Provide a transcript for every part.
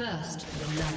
First blood.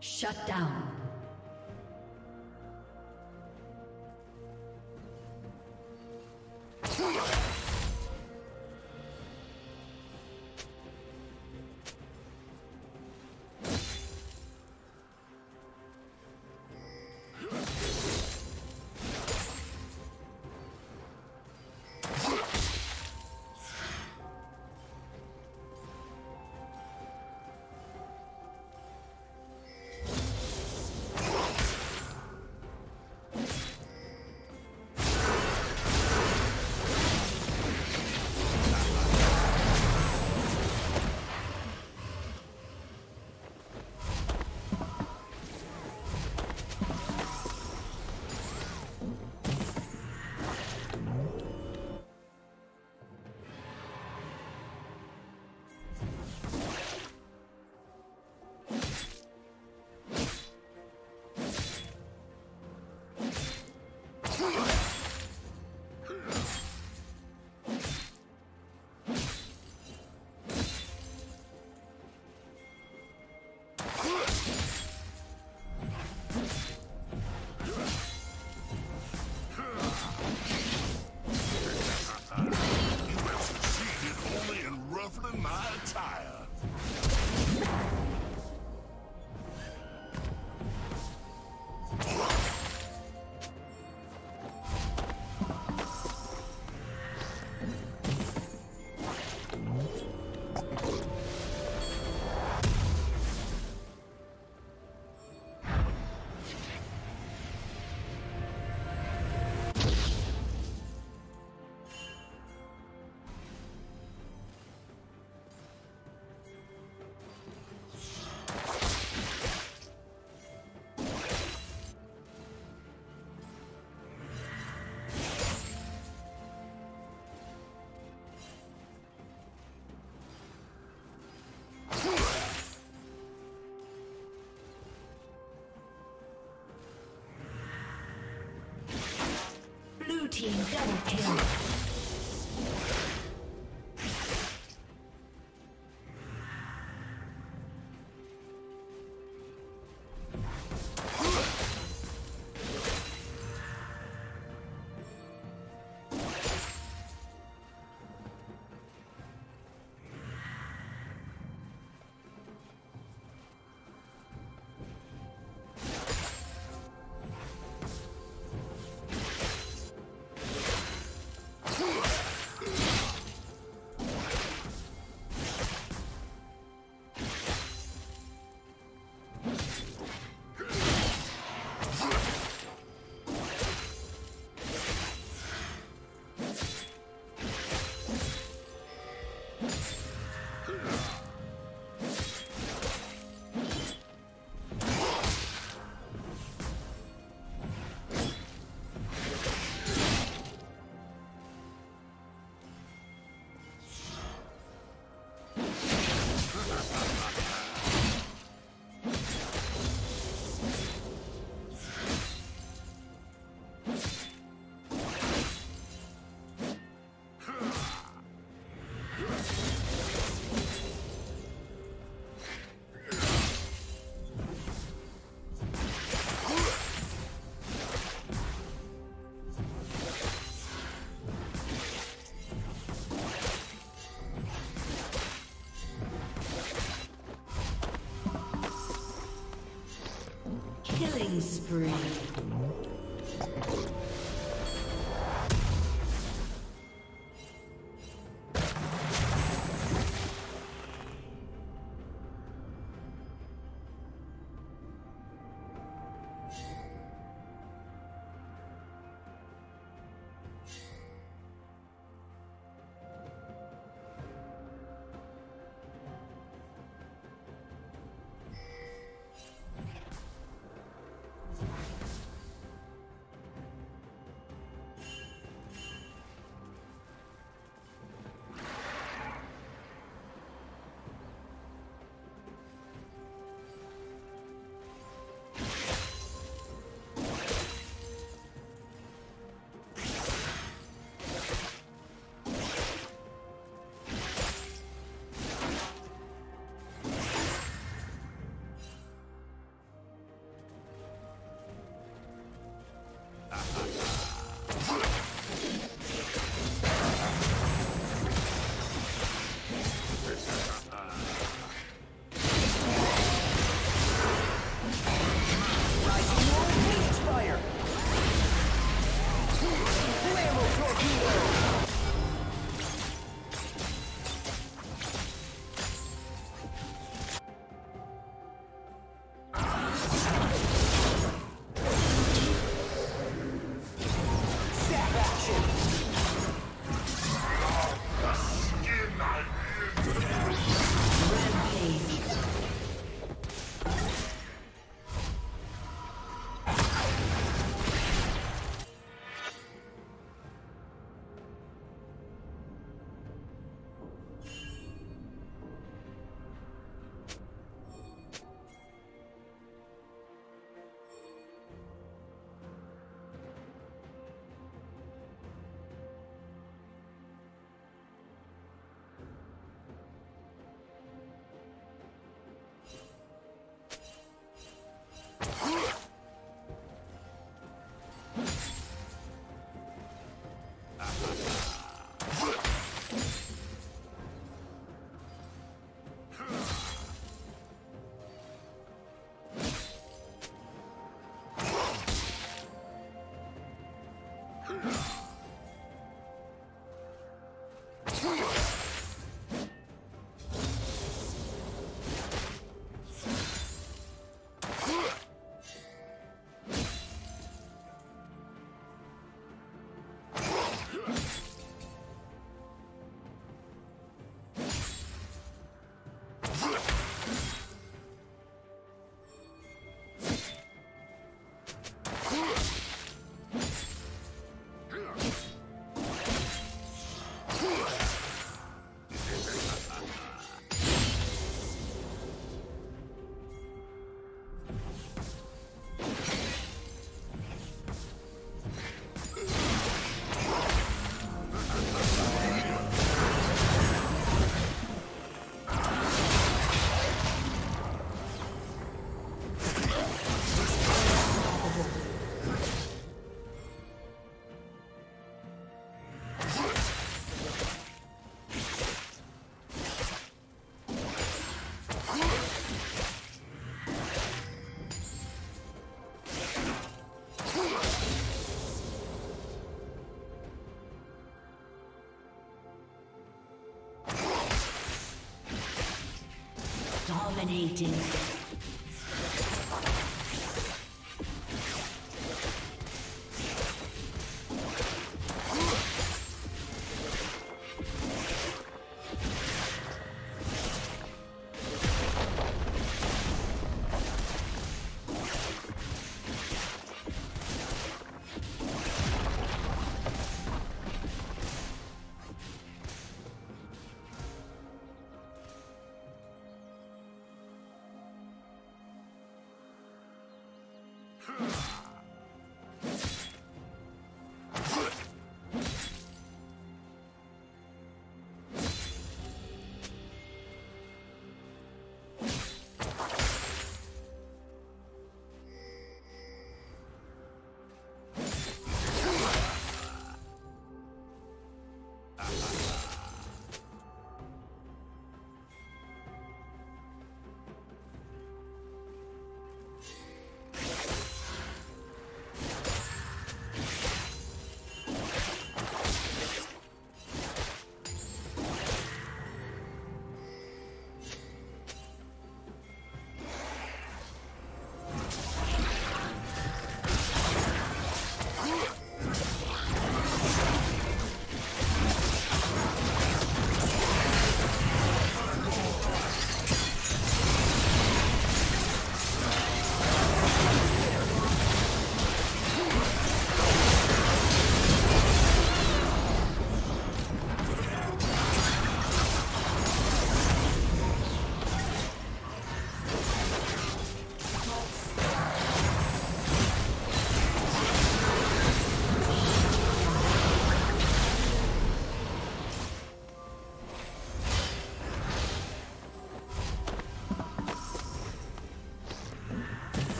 Shut down. Team double kill. Come on. Dominating.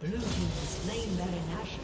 Blue team has slain Baron Asher.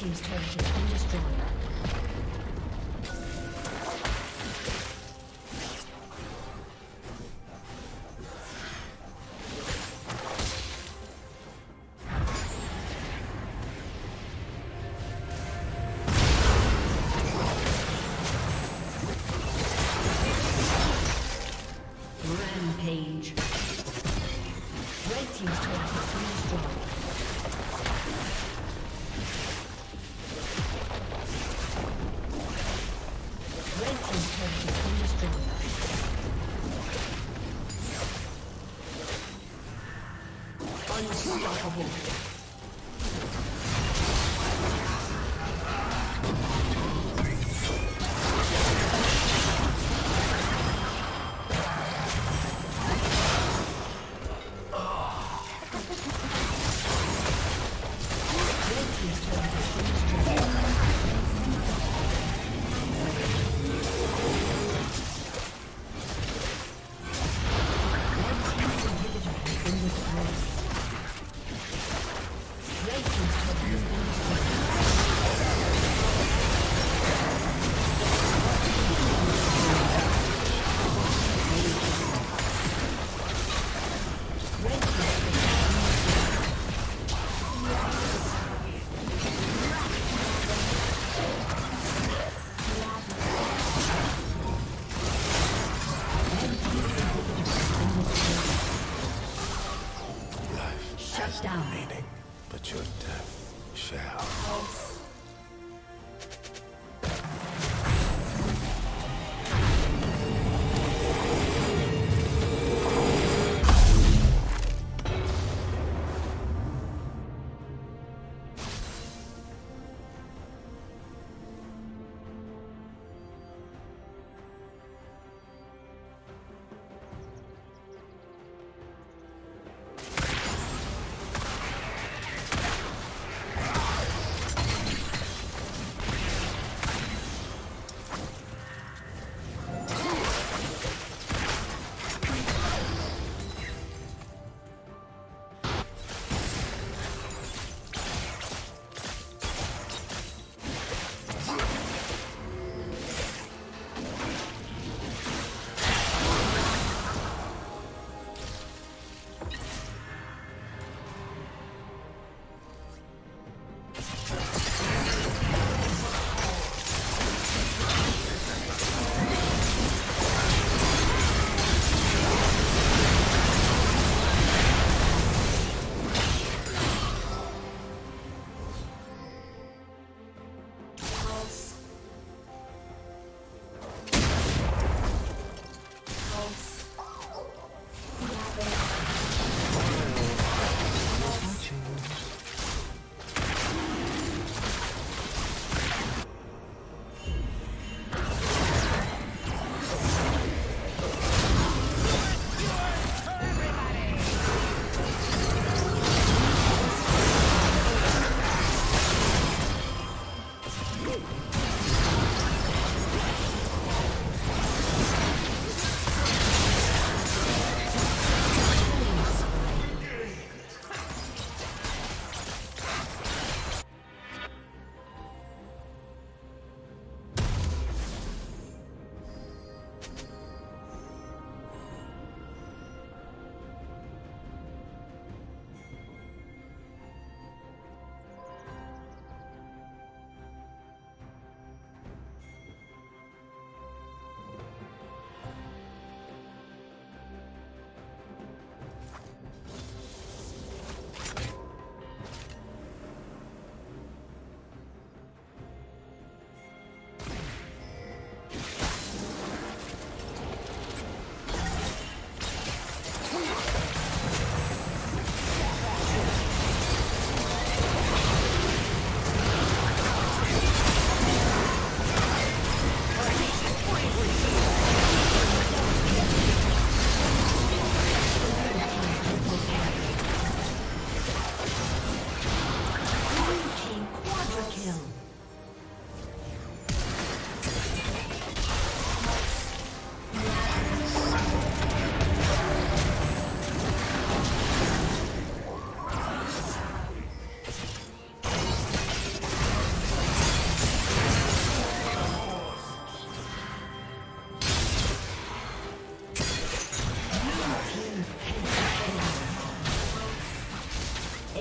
James Turner has been destroyed.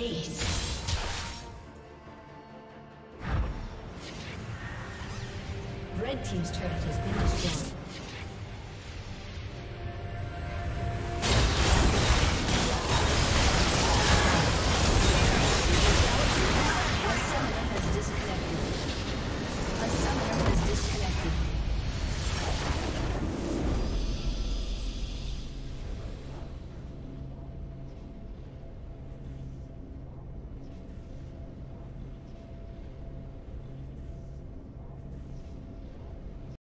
Please. Red Team's turret has been destroyed.